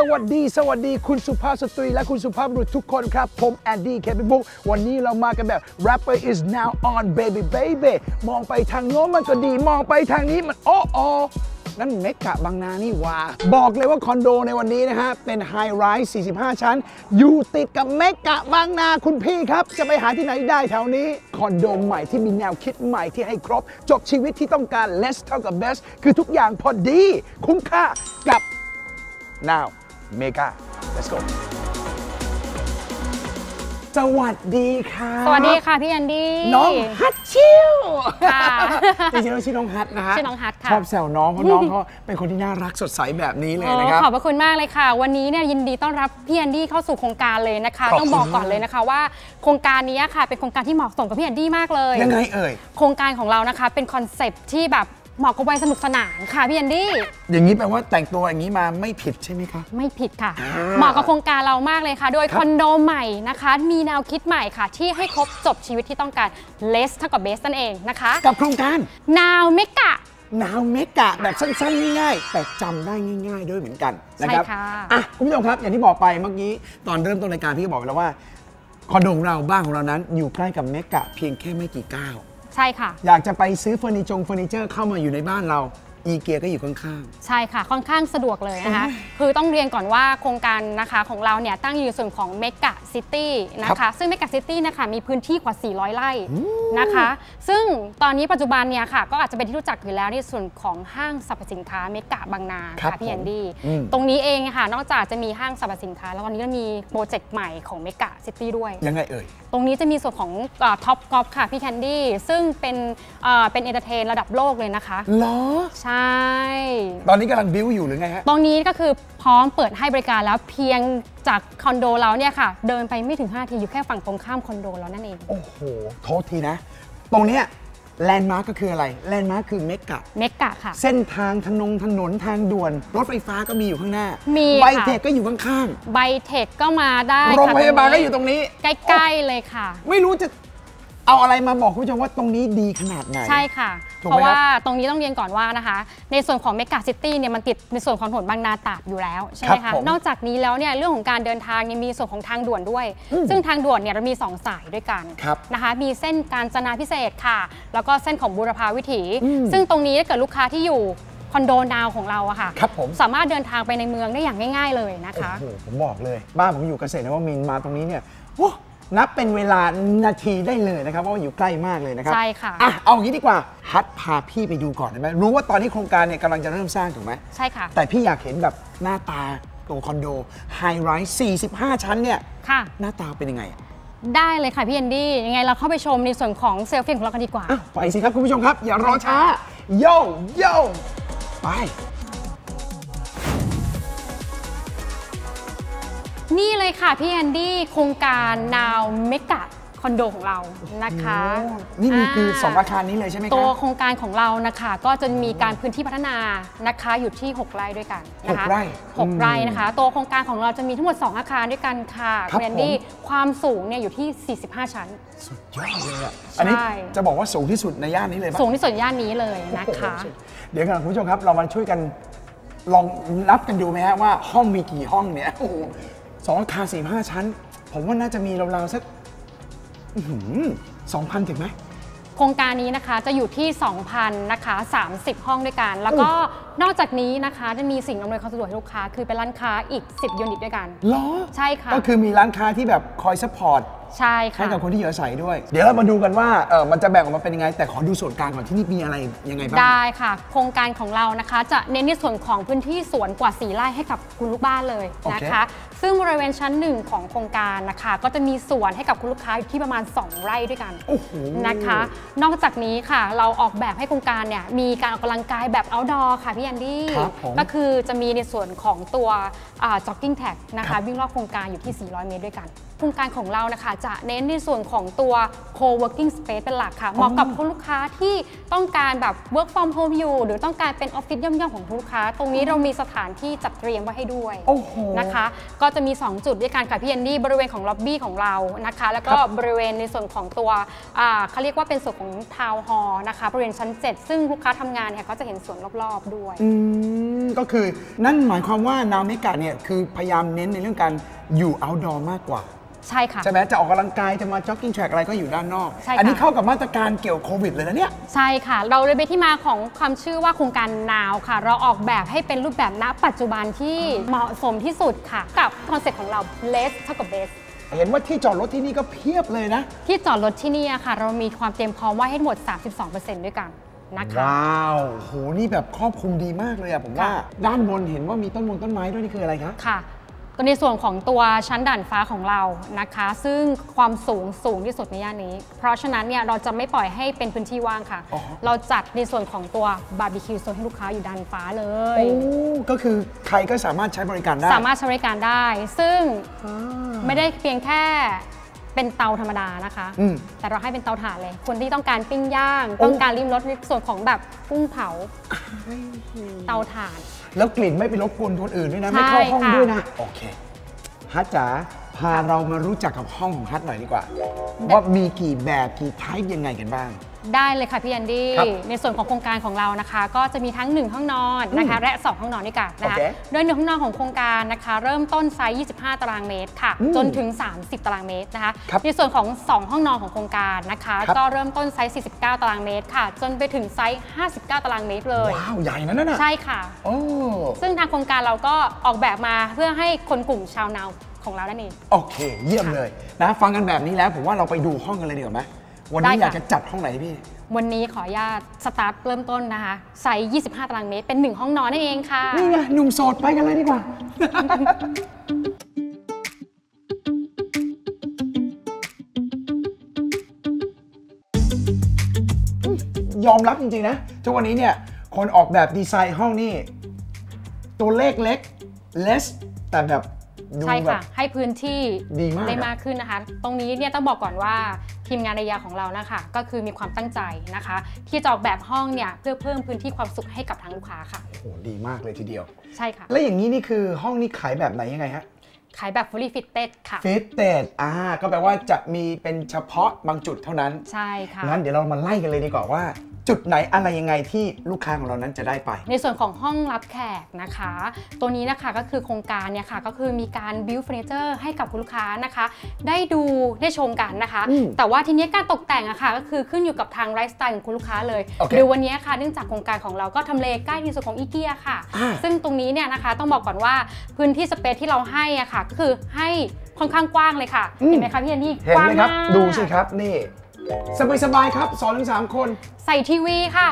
สวัสดีคุณสุภาพสตรีและคุณสุภาพบุรุษทุกคนครับผมแอนดี้เคปิบุ๊กวันนี้เรามากันแบบ Rapper is now on baby baby มองไปทางโน้นมันก็ดีมองไปทางนี้มันโอ้นั่นเมกะบางนานี่หว่าบอกเลยว่าคอนโดในวันนี้นะฮะเป็นไฮไรส์45 ชั้นอยู่ติดกับเมกะบางนาคุณพี่ครับจะไปหาที่ไหนได้แถวนี้คอนโดใหม่ที่มีแนวคิดใหม่ที่ให้ครบจบชีวิตที่ต้องการ less เท่ากับ best คือทุกอย่างพอดีคุ้มค่ากับ now เมกะ let's goสวัสดีค่ะสวัสดีค่ะพี่แอนดี้น้องฮัทชิวค่ะจริงๆเราชื่อน้องฮัทนะฮะชื่อน้องฮัทค่ะชอบแซวน้องเพราะน้องเขาเป็นคนที่น่ารักสดใสแบบนี้เลยนะครับขอบพระคุณมากเลยค่ะวันนี้เนี่ยยินดีต้อนรับพี่แอนดี้เข้าสู่โครงการเลยนะคะต้องบอกก่อนเลยนะคะว่าโครงการนี้ค่ะเป็นโครงการที่เหมาะสมกับพี่แอนดี้มากเลยยังไงเอ่ยโครงการของเรานะคะเป็นคอนเซปต์ที่แบบเหมาะกับวัยสนุกสนานค่ะพี่แอนดี้อย่างนี้แปลว่าแต่งตัวอย่างนี้มาไม่ผิดใช่ไหมคะไม่ผิดค่ะเหมาะกับโครงการเรามากเลยค่ะโดยคอนโดใหม่นะคะมีแนวคิดใหม่ค่ะที่ให้ครบจบชีวิตที่ต้องการ less เท่ากับ best นั่นเองนะคะกับโครงการ now mega แบบสั้นๆง่ายๆแต่จำได้ง่ายๆด้วยเหมือนกันนะครับอ่ะคุณผู้ชมครับอย่างที่บอกไปเมื่อกี้ตอนเริ่มต้นรายการพี่ก็บอกไปแล้วว่าคอนโดของเราบ้านของเรานั้นอยู่ใกล้กับ mega เพียงแค่ไม่กี่ก้าวใช่ค่ะอยากจะไปซื้อเฟอร์นิเจอร์เข้ามาอยู่ในบ้านเราอีเกียก็อยู่ข้างๆใช่ค่ะค่อนข้างสะดวกเลยนะคะคือต้องเรียนก่อนว่าโครงการนะคะของเราเนี่ยตั้งอยู่ส่วนของเมกะซิตี้นะคะซึ่งเมกะซิตี้นะคะมีพื้นที่กว่า400ไร่นะคะซึ่งตอนนี้ปัจจุบันเนี่ยค่ะก็อาจจะเป็นที่รู้จักอยู่แล้วในส่วนของห้างสรรพสินค้าเมกะบางนาค่ะพี่แอนดี้ตรงนี้เองค่ะนอกจากจะมีห้างสรรพสินค้าแล้วตอนนี้ก็มีโปรเจกต์ใหม่ของเมกะซิตี้ด้วยยังไงเอ่ยตรงนี้จะมีส่วนของท็อปกอล์ฟค่ะพี่แคนดี้ซึ่งเป็นเอนเตอร์เทนระดับโลกเลยนะคะเหรอใช่ตอนนี้กำลังบิ้วอยู่หรือไงฮะตรงนี้ก็คือพร้อมเปิดให้บริการแล้วเพียงจากคอนโดเราเนี่ยค่ะเดินไปไม่ถึง5 ทีอยู่แค่ฝั่งตรงข้ามคอนโดเรานั่นเองโอ้โหโทษทีนะตรงเนี้ยแลนด์มาร์กก็คืออะไรแลนด์มาร์กคือเมกะค่ะเส้นทางถนนทางด่วนรถไฟฟ้าก็มีอยู่ข้างหน้ามีไบเทคก็อยู่ข้างๆไบเทคก็มาได้โรงพยาบาลก็อยู่ตรงนี้ใกล้ๆเลยค่ะไม่รู้จะเอาอะไรมาบอกคุณผู้ชมว่าตรงนี้ดีขนาดไหนใช่ค่ะเพราะว่าตรงนี้ต้องเรียนก่อนว่านะคะในส่วนของเมกะซิตี้เนี่ยมันติดในส่วนของถนนบางนาตราดอยู่แล้วใช่ไหมคะนอกจากนี้แล้วเนี่ยเรื่องของการเดินทางยังมีส่วนของทางด่วนด้วยซึ่งทางด่วนเนี่ยเรามี2สายด้วยกันนะคะมีเส้นกาญจนาพิเศษค่ะแล้วก็เส้นของบูรพาวิถีซึ่งตรงนี้ถ้าเกิดลูกค้าที่อยู่คอนโดนาวของเราอะค่ะสามารถเดินทางไปในเมืองได้อย่างง่ายๆเลยนะคะผมบอกเลยบ้านผมอยู่เกษตรนวมินทร์มาตรงนี้เนี่ยนับเป็นเวลานาทีได้เลยนะครับเพราะว่าอยู่ใกล้มากเลยนะครับใช่ค่ะอ่ะเอาอย่างนี้ดีกว่าฮัทพาพี่ไปดูก่อนได้ไหมรู้ว่าตอนนี้โครงการเนี่ยกำลังจะเริ่มสร้างถูกไหมใช่ค่ะแต่พี่อยากเห็นแบบหน้าตาตัวคอนโดไฮไรส์45 ชั้นเนี่ยค่ะหน้าตาเป็นยังไงได้เลยค่ะพี่แอนดี้ยังไงเราเข้าไปชมในส่วนของเซลฟี่ของเรากันดีกว่าไปสิครับคุณผู้ชมครับอย่ารอช้าโย่ไปนี่เลยค่ะพี่แอนดี้โครงการนาวเมกะคอนโดของเรานะคะนี่คือ2อาคารนี้เลยใช่ไหมคะตัวโครงการของเรานะคะก็จะมีการพื้นที่พัฒนานะคะอยู่ที่6ไร่ด้วยกันนะคะ6 ไร่นะคะตัวโครงการของเราจะมีทั้งหมด2อาคารด้วยกันค่ะพี่แอนดี้ความสูงเนี่ยอยู่ที่45ชั้นสุดยอดเลยอ่ะอันนี้จะบอกว่าสูงที่สุดในย่านนี้เลยป่ะสูงที่สุดย่านนี้เลยนะคะเดี๋ยวกันคุณผู้ชมครับเรามาช่วยกันลองนับกันดูไหมฮะว่าห้องมีกี่ห้องเนี่ยโอ้โห2 อาคาร 45 ชั้นผมว่าน่าจะมีราวๆสัก 2,000 ถึงไหมโครงการนี้นะคะจะอยู่ที่ 2,000 นะคะ30 ห้องด้วยกันแล้วก็นอกจากนี้นะคะจะมีสิ่งอำนวยความสะดวกให้ลูกค้าคือเป็นร้านค้าอีก10 ยูนิตด้วยกันเหรอใช่ค่ะก็คือมีร้านค้าที่แบบคอยซัพพอร์ตใช่ค่ะให้กับคนที่อยู่อาศัยด้วยเดี๋ยวเรามาดูกันว่ามันจะแบ่งออกมาเป็นยังไงแต่ขอดูส่วนกลางก่อนที่นี่มีอะไรยังไงบ้างได้ค่ะโครงการของเรานะคะจะเน้นในส่วนของพื้นที่สวนกว่า4 ไร่ให้กับคุณลูกบ้านเลยนะคะซึ่งบริเวณชั้น1ของโครงการนะคะก็จะมีสวนให้กับคุณลูกค้าอยู่ที่ประมาณ2 ไร่ด้วยกันนะคะนอกจากนี้ค่ะเราออกแบบให้โครงการเนี่ยมีการออกกำลังกายแบบ outdoor ค่ะพี่แอนดี้ก็คือจะมีในส่วนของตัว jogging track นะคะวิ่งรอบโครงการอยู่ที่400 เมตรด้วยกันโครงการของเรานะคะจะเน้นในส่วนของตัว co-working space เป็นหลักค่ะเหมาะกับคุณลูกค้าที่ต้องการแบบ work from home อยู่หรือต้องการเป็นออฟฟิศย่อมๆของลูกค้าตรงนี้เรามีสถานที่จัดเตรียมไว้ให้ด้วยนะคะก็จะมี2จุดด้วยกันค่ะพี่แอนดี้บริเวณของล็อบบี้ของเรานะคะแล้วก็บริเวณในส่วนของตัวเขาเรียกว่าเป็นส่วนของทาวน์ฮอลล์นะคะบริเวณชั้น 7ซึ่งลูกค้าทำงานเนี่ยเขาจะเห็นสวนรอบๆด้วย ก็คือนั่นหมายความว่านาเมกะเนี่ยคือพยายามเน้นในเรื่องการอยู่ outdoor มากกว่าใช่ค่ะใช่ไหมจะออกกำลังกายจะมาจ็อกกิ้งแทร็กอะไรก็อยู่ด้านนอกอันนี้เข้ากับมาตรการเกี่ยวโควิดเลยนะเนี่ยใช่ค่ะเราเลยไปที่มาของความชื่อว่าโครงการนาวค่ะเราออกแบบให้เป็นรูปแบบณปัจจุบันที่เหมาะสมที่สุดค่ะกับคอนเซ็ปต์ของเรา less เท่ากับ bestเห็นว่าที่จอดรถที่นี่ก็เพียบเลยนะที่จอดรถที่นี่ค่ะเรามีความเตรียมพร้อมไว้ให้หมด 32% ด้วยกันนะคะว้าวโหนี่แบบครอบคลุมดีมากเลยอะผมว่าด้านบนเห็นว่ามีต้นไม้ด้วยนี่คืออะไรคะค่ะตัวในส่วนของตัวชั้นด่านฟ้าของเรานะคะซึ่งความสูงที่สุดในย่านนี้เพราะฉะนั้นเนี่ยเราจะไม่ปล่อยให้เป็นพื้นที่ว่างค่ะเราจัดในส่วนของตัวบาร์บีคิวโซนให้ลูกค้าอยู่ด้านฟ้าเลยก็คือใครก็สามารถใช้บริการได้สามารถใช้บริการได้ซึ่งไม่ได้เพียงแค่เป็นเตาธรรมดานะคะแต่เราให้เป็นเตาถ่านเลยคนที่ต้องการปิ้งย่างต้องการริมรสในส่วนของแบบกุ้งเผาเตาถ่านแล้วกลิ่นไม่ไปรบกวนคนอื่นด้วยนะไม่เข้าห้องด้วยนะโอเคฮัทจ๋าพาเรามารู้จักกับห้องของฮัทหน่อยดีกว่าว่ามีกี่แบบกี่ไทป์ยังไงกันบ้างได้เลยค่ะพี่แอนดี้ในส่วนของโครงการของเรานะคะก็จะมีทั้ง1ห้องนอนนะคะและ2ห้องนอนด้วยกันนะคะโดย1ห้องนอนของโครงการนะคะเริ่มต้นไซส์25ตารางเมตรค่ะจนถึง30ตารางเมตรนะคะในส่วนของ2ห้องนอนของโครงการนะคะก็เริ่มต้นไซส์49ตารางเมตรค่ะจนไปถึงไซส์59ตารางเมตรเลยว้าวใหญ่นะนั่นน่ะใช่ค่ะซึ่งทางโครงการเราก็ออกแบบมาเพื่อให้คนกลุ่มชาวนาของเรานั่นเองโอเคเยี่ยมเลยนะฟังกันแบบนี้แล้วผมว่าเราไปดูห้องกันเลยดีกว่าไหมวันนี้อยากจะจัดห้องไหนพี่วันนี้ขออนุญาตสตาร์ทเริ่มต้นนะคะไซส์25ตารางเมตรเป็น1ห้องนอนนั่นเองค่ะนี่ไงหนุ่มโสดไปกันเลยดีกว่ายอมรับจริงๆนะทุกวันนี้เนี่ยคนออกแบบดีไซน์ห้องนี่ตัวเลขเล็ก less แต่แบบใช่ค่ะให้พื้นที่ได้มากขึ้นนะคะตรงนี้เนี่ยต้องบอกก่อนว่าทีมงานระยะของเรานะคะก็คือมีความตั้งใจนะคะที่จะออกแบบห้องเนี่ยเพื่อเพิ่มพื้นที่ความสุขให้กับทางลูกค้าค่ะโอ้โหดีมากเลยทีเดียวใช่ค่ะและอย่างนี้นี่คือห้องนี้ขายแบบไหนยังไงฮะขายแบบ fully fitted ค่ะ fitted ก็แปลว่าจะมีเป็นเฉพาะบางจุดเท่านั้นใช่ค่ะงั้นเดี๋ยวเรามาไล่กันเลยดีกว่าว่าจุดไหนอะไรยังไงที่ลูกค้าของเรานั้นจะได้ไปในส่วนของห้องรับแขกนะคะตัวนี้นะคะก็คือโครงการเนี่ยค่ะก็คือมีการ build furniture ให้กับลูกค้านะคะได้ดูได้ชมกันนะคะแต่ว่าทีนี้การตกแต่งอะค่ะก็คือขึ้นอยู่กับทางไลฟ์สไตล์ของคุณลูกค้าเลยโดยวันนี้ค่ะเนื่องจากโครงการของเราก็ทำเลใกล้ที่สุดของอีเกียค่ะซึ่งตรงนี้เนี่ยนะคะต้องบอกก่อนว่าพื้นที่สเปซที่เราให้อะค่ะก็คือให้ค่อนข้างกว้างเลยค่ะเห็นไหมคะพี่แอนนี่กว้างมากดูสิครับนี่สบายๆครับ2-3 คนใส่ทีวีค่ะ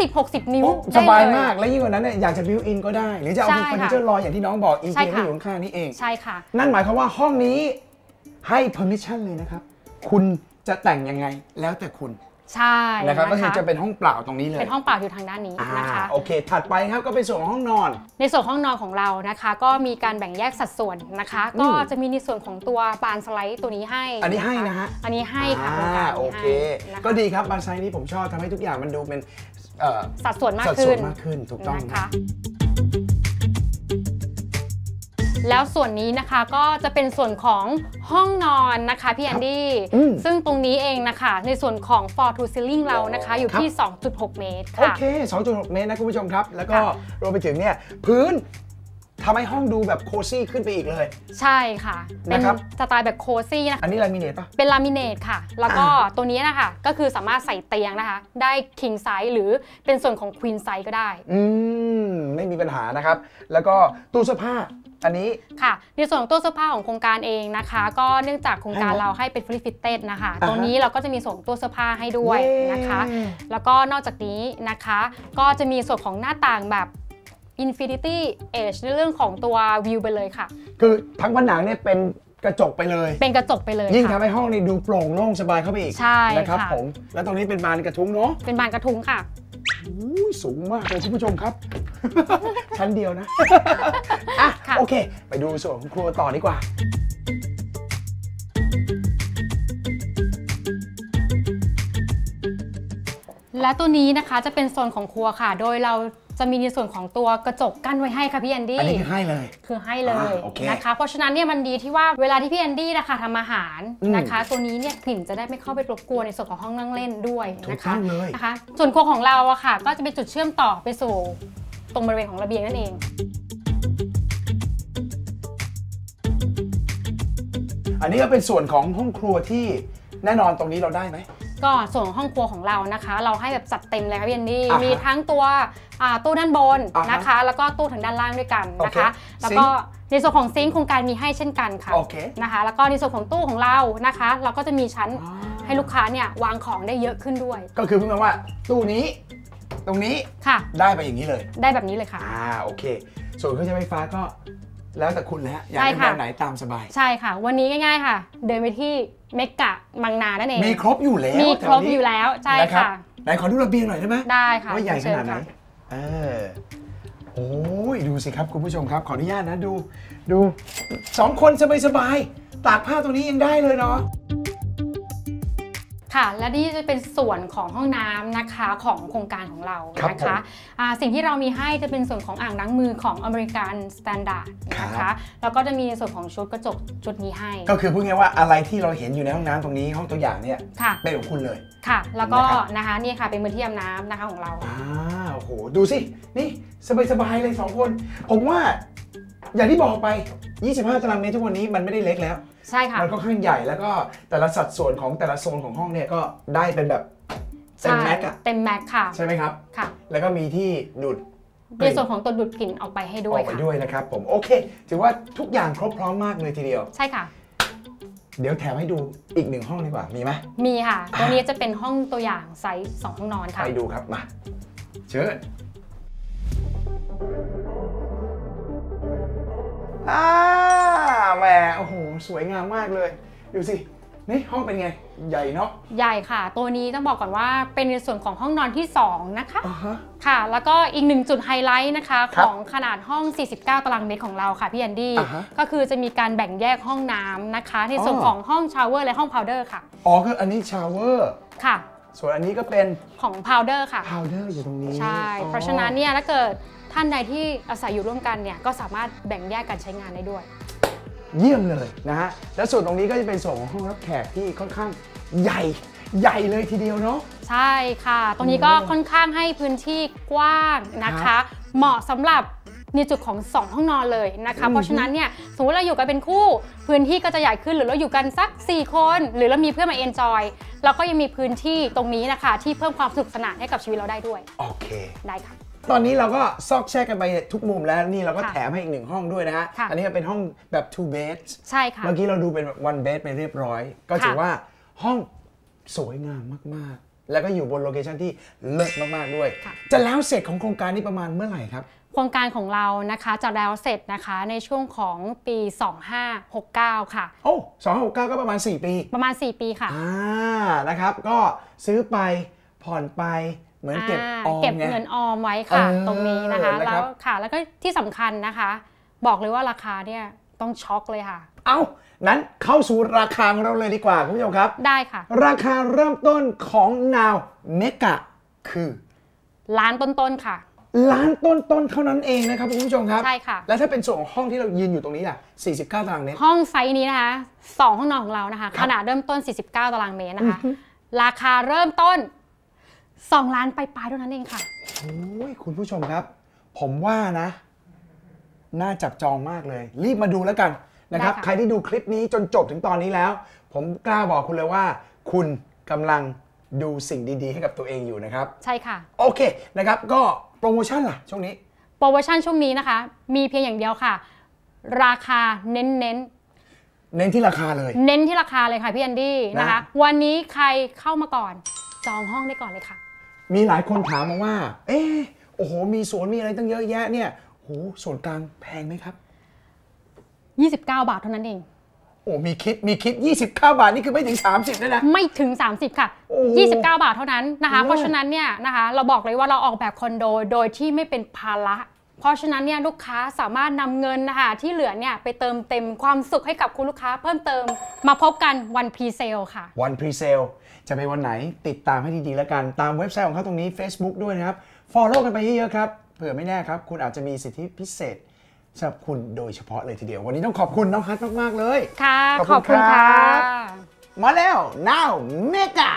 50-60 นิ้วสบายมากและยิ่งกว่านั้นเนี่ยอยากจะบิวอินก็ได้หรือจะเอาเฟอร์นิเจอร์ลอยอย่างที่น้องบอกอีกที่อยู่ข้างนี้เองใช่ค่ะนั่นหมายความว่าห้องนี้ให้ permission เลยนะครับคุณจะแต่งยังไงแล้วแต่คุณใช่นะครับก็คือจะเป็นห้องเปล่าตรงนี้เลยเป็นห้องเปล่าอยู่ทางด้านนี้นะคะโอเคถัดไปครับก็เป็นส่วนห้องนอนในส่วนห้องนอนของเรานะคะก็มีการแบ่งแยกสัดส่วนนะคะก็จะมีในส่วนของตัวบานสไลด์ตัวนี้ให้อันนี้ให้นะฮะอันนี้ให้ค่ะโอเคก็ดีครับบานสไลด์นี้ผมชอบทำให้ทุกอย่างมันดูเป็นสัดส่วนมากขึ้นถูกต้องนะคะแล้วส่วนนี้นะคะก็จะเป็นส่วนของห้องนอนนะคะพี่แอนดี้ซึ่งตรงนี้เองนะคะในส่วนของ floor to ceiling เรานะคะอยู่ที่ 2.6 เมตรค่ะโอเค 2.6 เมตรนะคุณผู้ชมครับแล้วก็รวมไปถึงเนี่ยพื้นทำให้ห้องดูแบบโคซี่ขึ้นไปอีกเลยใช่ค่ะเป็นสไตล์แบบโคซี่นะอันนี้ลามิเนตป่ะเป็นลามิเนตค่ะแล้วก็ตัวนี้นะคะก็คือสามารถใส่เตียงนะคะได้คิงไซส์หรือเป็นส่วนของควีนไซส์ก็ได้ไม่มีปัญหานะครับแล้วก็ตู้เสื้อผ้าอันนี้ค่ะในส่วนของตู้เสื้อผ้าของโครงการเองนะคะก็เนื่องจากโครงการเราให้เป็น fully fitted นะคะตรงนี้เราก็จะมีส่วนตู้เสื้อผ้าให้ด้วยนะคะแล้วก็นอกจากนี้นะคะก็จะมีส่วนของหน้าต่างแบบInfinity Edge ในเรื่องของตัววิวไปเลยค่ะคือทั้งผนังเนี่ยเป็นกระจกไปเลยยิ่งทำให้ห้องนี้ดูโปร่งโล่งสบายเข้าไปอีกใช่นะครับผมแล้วตรงนี้เป็นบานกระทุ้งเนาะเป็นบานกระทุ้งค่ะสูงมากเลยคุณผู้ชมครับชั้นเดียวนะอ่ะโอเคไปดูส่วนของครัวต่อดีกว่าและตัวนี้นะคะจะเป็นโซนของครัวค่ะโดยเราจะมีในส่วนของตัวกระจกกั้นไว้ให้ค่ะพี่แอนดี้อันนี้คือให้เลยนะคะเพราะฉะนั้นเนี่ยมันดีที่ว่าเวลาที่พี่แอนดี้นะคะทำอาหารนะคะตัวนี้เนี่ยกลิ่นจะได้ไม่เข้าไปรบกวนในส่วนของห้องนั่งเล่นด้วยนะคะส่วนครัวของเราอะค่ะก็จะเป็นจุดเชื่อมต่อไปสู่ ตรงบริเวณของระเบียงนั่นเองอันนี้ก็เป็นส่วนของห้องครัวที่แน่นอนตรงนี้เราได้ไหมก็ส่วนห้องครัวของเรานะคะเราให้แบบจัดเต็มเลยค่ะพี่แอนดี้มีทั้งตัวตู้ด้านบนนะคะแล้วก็ตู้ถึงด้านล่างด้วยกันนะคะแล้วก็ในส่วนของซิงค์โครงการมีให้เช่นกันค่ะนะคะแล้วก็ในส่วนของตู้ของเรานะคะเราก็จะมีชั้นให้ลูกค้าเนี่ยวางของได้เยอะขึ้นด้วยก็คือพูดง่ายๆว่าตู้นี้ตรงนี้ค่ะได้ไปอย่างนี้เลยได้แบบนี้เลยค่ะโอเคส่วนเครื่องใช้ไฟฟ้าก็แล้วแต่คุณนะอยากได้แบบไหนตามสบายใช่ค่ะวันนี้ง่ายๆค่ะเดินไปที่เมกะบางนานั่นเองมีครบอยู่แล้วมีครบอยู่แล้วใช่ค่ะไหนขอดูระเบียงหน่อยได้ไหมได้ค่ะว่าใหญ่ขนาดไหนโอ้ยดูสิครับคุณผู้ชมครับขออนุญาตนะดู2คนสบายๆตากผ้าตัวนี้ยังได้เลยเนาะค่ะและนี่จะเป็นส่วนของห้องน้ำนะคะของโครงการของเรานะคะสิ่งที่เรามีให้จะเป็นส่วนของอ่างล้างมือของอเมริกันสแตนดาร์ดนะคะแล้วก็จะมีส่วนของชุดกระจกชุดนี้ให้ก็คือพูดง่ายว่าอะไรที่เราเห็นอยู่ในห้องน้ำตรงนี้ห้องตัวอย่างเนี่ยเป็นของคุณเลยค่ะแล้วก็นะคะนี่ค่ะเป็นมือที่อาบน้ำนะคะของเราโอ้โหดูสินี่สบายๆเลย2คนผมว่าอย่างที่บอกไป25ตารางเมตรทุกวันนี้มันไม่ได้เล็กแล้วใช่ค่ะมันก็ค่อนข้างใหญ่แล้วก็แต่ละสัดส่วนของแต่ละโซนของห้องเนี่ยก็ได้เป็นแบบเต็มแม็กอะเต็มแม็กค่ะใช่ไหมครับค่ะแล้วก็มีที่ดูดในส่วนของตัวดูดกลิ่นออกไปให้ด้วยค่ะออกไปด้วยนะครับผมโอเคถือว่าทุกอย่างครบพร้อมมากเลยทีเดียวใช่ค่ะเดี๋ยวแถมให้ดูอีกหนึ่งห้องดีกว่ามีไหมมีค่ะตัวนี้จะเป็นห้องตัวอย่างไซส์2ห้องนอนค่ะไปดูครับมาเชิญแหมโอ้โหสวยงามมากเลยดูสินี่ห้องเป็นไงใหญ่เนาะใหญ่ค่ะตัวนี้ต้องบอกก่อนว่าเป็นในส่วนของห้องนอนที่2นะคะค่ะแล้วก็อีกหนึ่งจุดไฮไลท์นะคะของขนาดห้อง49ตารางเมตรของเราค่ะพี่แอนดี้ก็คือจะมีการแบ่งแยกห้องน้ำนะคะในส่วนของห้องชาวเวอร์และห้องพาวเดอร์ค่ะอ๋อคืออันนี้ชาวเวอร์ค่ะส่วนอันนี้ก็เป็นของพาวเดอร์ค่ะพาวเดอร์อยู่ตรงนี้ใช่เพราะฉะนั้นเนี่ยถ้าเกิดท่านใดที่อาศัยอยู่ร่วมกันเนี่ยก็สามารถแบ่งแยกการใช้งานได้ด้วยเยี่ยมเลยนะฮะและส่วนตรงนี้ก็จะเป็นส่วนของห้องรับแขกที่ค่อนข้างใหญ่เลยทีเดียวเนาะใช่ค่ะตรงนี้ก็ค่อนข้างให้พื้นที่กว้างนะคะเหมาะสำหรับในจุดของ2ห้องนอนเลยนะคะเพราะฉะนั้นเนี่ยสมมติเราอยู่กันเป็นคู่พื้นที่ก็จะใหญ่ขึ้นหรือเราอยู่กันสัก4คนหรือเรามีเพื่อนมาเอนจอยเราก็ยังมีพื้นที่ตรงนี้นะคะที่เพิ่มความสนุกสนานให้กับชีวิตเราได้ด้วยโอเคได้ค่ะตอนนี้เราก็ซอกแซกกันไปทุกมุมแล้วนี่เราก็แถมให้อีกหนึ่งห้องด้วยนะฮะอันนี้เป็นห้องแบบ two bed ใช่ค่ะเมื่อกี้เราดูเป็น one bed ไปเรียบร้อยก็ถือว่าห้องสวยงามมากๆแล้วก็อยู่บนโลเคชั่นที่เลิศมากๆด้วยจะแล้วเสร็จของโครงการนี้ประมาณเมื่อไหร่ครับโครงการของเรานะคะจะแล้วเสร็จนะคะในช่วงของปี2569ค่ะโอ้2569ก็ประมาณ4ปีประมาณ4ปีค่ะนะครับก็ซื้อไปผ่อนไปเหมือนเก็บเงินออมไว้ค่ะตรงนี้นะคะแล้วค่ะแล้วก็ที่สำคัญนะคะบอกเลยว่าราคาเนี่ยต้องช็อกเลยค่ะเอ้านั้นเข้าสู่ราคาของเราเลยดีกว่าคุณผู้ชมครับได้ค่ะราคาเริ่มต้นของนาวเมกะคือล้านต้นๆค่ะล้านต้นๆเท่านั้นเองนะครับคุณผู้ชมครับใช่ค่ะแล้วถ้าเป็นส่วนของห้องที่เรายืนอยู่ตรงนี้ล่ะ49ตารางเมตรห้องไซส์นี้นะคะ2ห้องนอนของเรานะคะขนาดเริ่มต้น49ตารางเมตรนะคะราคาเริ่มต้น2 ล้านไปปลายเท่านั้นเองค่ะโอ้ยคุณผู้ชมครับผมว่านะน่าจับจองมากเลยรีบมาดูแล้วกันนะครับใครที่ดูคลิปนี้จนจบถึงตอนนี้แล้วผมกล้าบอกคุณเลยว่าคุณกำลังดูสิ่งดีๆให้กับตัวเองอยู่นะครับใช่ค่ะโอเคนะครับก็โปรโมชั่นล่ะช่วงนี้โปรโมชั่นช่วงนี้นะคะมีเพียงอย่างเดียวค่ะราคาเน้นที่ราคาเลยเน้นที่ราคาเลยค่ะพี่แอนดี้นะคะวันนี้ใครเข้ามาก่อนจองห้องได้ก่อนเลยค่ะมีหลายคนถามมาว่าเออโอ้โหมีสวนมีอะไรตั้งเยอะแยะเนี่ยโหส่วนกลางแพงไหมครับ29 บาทเท่านั้นเองโอ้มีคิด29 บาทนี่คือไม่ถึง30ด้วยนะไม่ถึง30ค่ะ29 บาทเท่านั้นนะคะเพราะฉะนั้นเนี่ยนะคะเราบอกเลยว่าเราออกแบบคอนโดโดยที่ไม่เป็นภาระเพราะฉะนั้นเนี่ยลูกค้าสามารถนำเงินนะคะที่เหลือเนี่ยไปเติมเต็มความสุขให้กับคุณลูกค้าเพิ่มเติมมาพบกันวันพรีเซลค่ะวันพรีเซลจะไปวันไหนติดตามให้ดีๆแล้วกันตามเว็บไซต์ของเขาตรงนี้ Facebook ด้วยนะครับ Follow กันไปเยอะๆครับเผื่อไม่แน่ครับคุณอาจจะมีสิทธิพิเศษสำหรับคุณโดยเฉพาะเลยทีเดียววันนี้ต้องขอบคุณน้องฮัทมากๆเลยค่ะขอบคุณค่ะมาแล้ว Now Mega